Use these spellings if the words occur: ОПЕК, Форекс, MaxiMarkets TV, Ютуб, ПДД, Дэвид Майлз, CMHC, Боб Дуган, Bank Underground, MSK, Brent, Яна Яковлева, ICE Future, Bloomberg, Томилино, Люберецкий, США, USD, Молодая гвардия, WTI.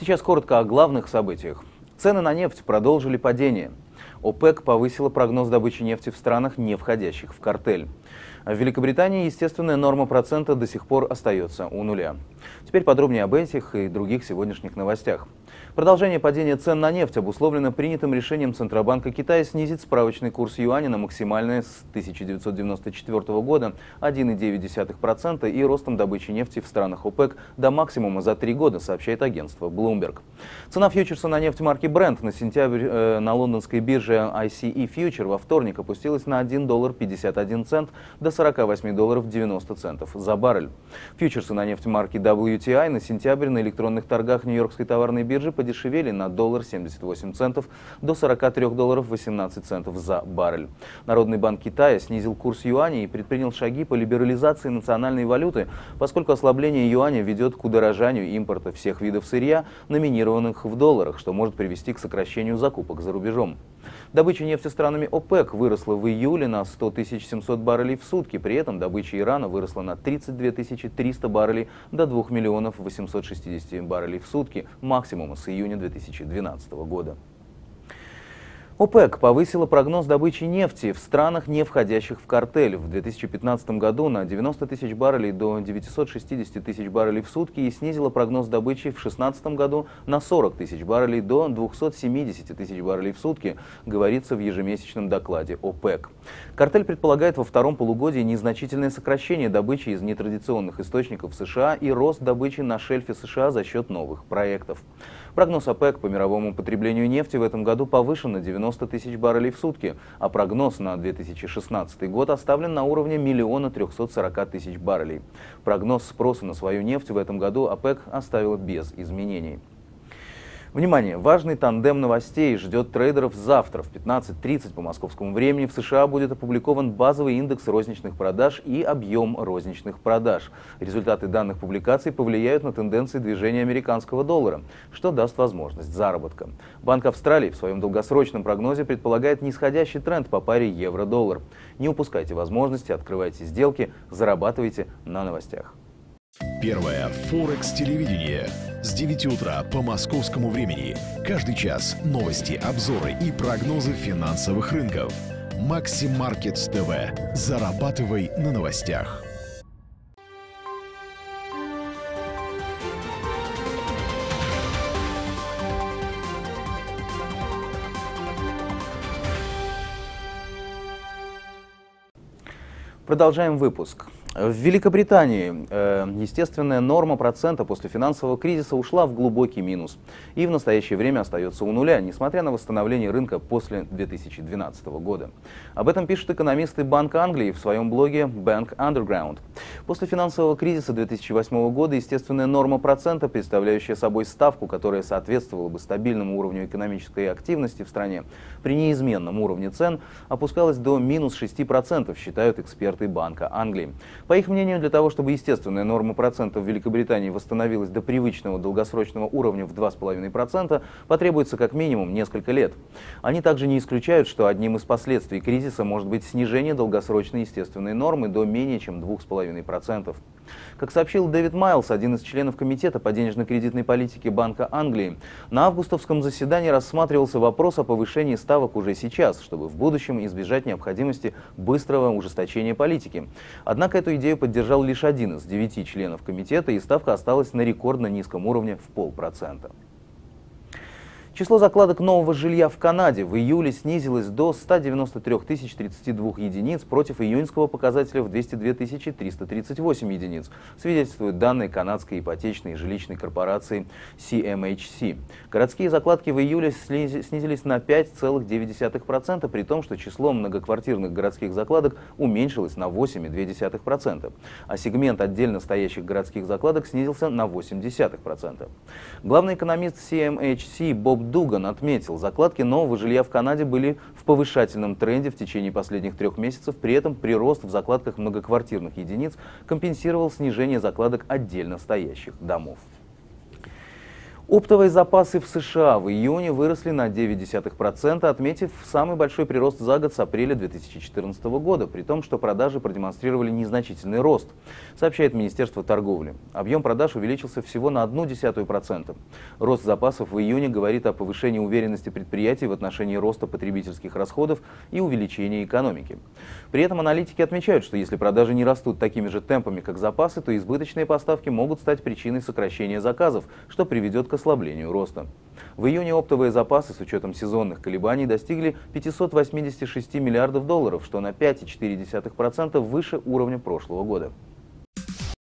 Сейчас коротко о главных событиях. Цены на нефть продолжили падение. ОПЕК повысила прогноз добычи нефти в странах, не входящих в картель. В Великобритании естественная норма процента до сих пор остается у нуля. Теперь подробнее об этих и других сегодняшних новостях. Продолжение падения цен на нефть обусловлено принятым решением Центробанка Китая снизить справочный курс юаня на максимальное с 1994 года 1,9% и ростом добычи нефти в странах ОПЕК до максимума за 3 года, сообщает агентство Bloomberg. Цена фьючерса на нефть марки Brent на сентябрь на лондонской бирже ICE Future во вторник опустилась на $1.51 до $48.90 за баррель. Фьючерсы на нефть марки WTI на сентябрь на электронных торгах Нью-Йоркской товарной биржи подешевели на $1.78 до $43.18 за баррель. Народный банк Китая снизил курс юаня и предпринял шаги по либерализации национальной валюты, поскольку ослабление юаня ведет к удорожанию импорта всех видов сырья, номинированных в долларах, что может привести к сокращению закупок за рубежом. Добыча нефти странами ОПЕК выросла в июле на 100 700 баррелей в сутки, при этом добыча Ирана выросла на 32 300 баррелей до 2 860 баррелей в сутки, максимума с июня 2012 года. ОПЕК повысила прогноз добычи нефти в странах, не входящих в картель. В 2015 году на 90 тысяч баррелей до 960 тысяч баррелей в сутки и снизила прогноз добычи в 2016 году на 40 тысяч баррелей до 270 тысяч баррелей в сутки, говорится в ежемесячном докладе ОПЕК. Картель предполагает во втором полугодии незначительное сокращение добычи из нетрадиционных источников США и рост добычи на шельфе США за счет новых проектов. Прогноз ОПЕК по мировому потреблению нефти в этом году повышен на 90 тысяч баррелей в сутки, а прогноз на 2016 год оставлен на уровне 1 340 000 баррелей. Прогноз спроса на свою нефть в этом году ОПЕК оставила без изменений. Внимание! Важный тандем новостей ждет трейдеров завтра. В 15:30 по московскому времени в США будет опубликован базовый индекс розничных продаж и объем розничных продаж. Результаты данных публикаций повлияют на тенденции движения американского доллара, что даст возможность заработка. Банк Австралии в своем долгосрочном прогнозе предполагает нисходящий тренд по паре евро-доллар. Не упускайте возможности, открывайте сделки, зарабатывайте на новостях. Первое Форекс-телевидение. С 9 утра по московскому времени. Каждый час новости, обзоры и прогнозы финансовых рынков. Maxi Markets TV. Зарабатывай на новостях. Продолжаем выпуск. В Великобритании естественная норма процента после финансового кризиса ушла в глубокий минус и в настоящее время остается у нуля, несмотря на восстановление рынка после 2012 года. Об этом пишут экономисты Банка Англии в своем блоге Bank Underground. После финансового кризиса 2008 года естественная норма процента, представляющая собой ставку, которая соответствовала бы стабильному уровню экономической активности в стране, при неизменном уровне цен опускалась до минус 6%, считают эксперты Банка Англии. По их мнению, для того, чтобы естественная норма процентов в Великобритании восстановилась до привычного долгосрочного уровня в 2,5%, потребуется как минимум несколько лет. Они также не исключают, что одним из последствий кризиса может быть снижение долгосрочной естественной нормы до менее чем 2,5%. Как сообщил Дэвид Майлз, один из членов комитета по денежно-кредитной политике Банка Англии, на августовском заседании рассматривался вопрос о повышении ставок уже сейчас, чтобы в будущем избежать необходимости быстрого ужесточения политики. Однако эту идею поддержал лишь один из 9 членов комитета, и ставка осталась на рекордно низком уровне в 0,5%. Число закладок нового жилья в Канаде в июле снизилось до 193 032 единиц против июньского показателя в 202 338 единиц, свидетельствуют данные канадской ипотечной и жилищной корпорации CMHC. Городские закладки в июле снизились на 5,9%, при том, что число многоквартирных городских закладок уменьшилось на 8,2%, а сегмент отдельно стоящих городских закладок снизился на 0,8%. Главный экономист CMHC Боб Дуган отметил, закладки нового жилья в Канаде были в повышательном тренде в течение последних 3 месяцев, при этом прирост в закладках многоквартирных единиц компенсировал снижение закладок отдельно стоящих домов. Оптовые запасы в США в июне выросли на 0,9%, отметив самый большой прирост за год с апреля 2014 года, при том, что продажи продемонстрировали незначительный рост, сообщает Министерство торговли. Объем продаж увеличился всего на 0,1%. Рост запасов в июне говорит о повышении уверенности предприятий в отношении роста потребительских расходов и увеличении экономики. При этом аналитики отмечают, что если продажи не растут такими же темпами, как запасы, то избыточные поставки могут стать причиной сокращения заказов, что приведет к ослаблению роста. В июне оптовые запасы с учетом сезонных колебаний достигли 586 миллиардов долларов, что на 5,4% выше уровня прошлого года.